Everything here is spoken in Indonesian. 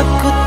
Aku